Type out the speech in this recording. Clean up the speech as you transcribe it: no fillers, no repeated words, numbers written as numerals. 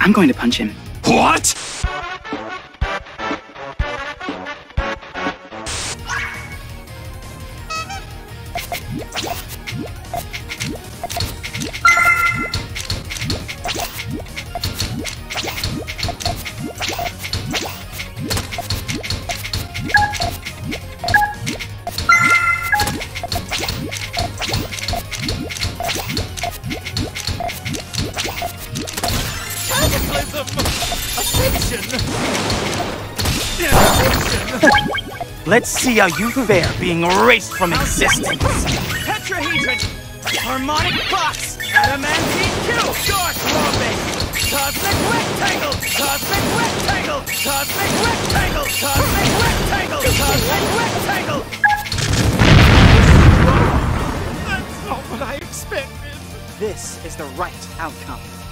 I'm going to punch him. What? Let's see how you fare being erased from existence. Tetrahedron, harmonic box, adamantine kill, your cosmic, cosmic rectangle, cosmic rectangle, cosmic rectangle, cosmic rectangle, cosmic rectangle. That's not what I expected. This is the right outcome.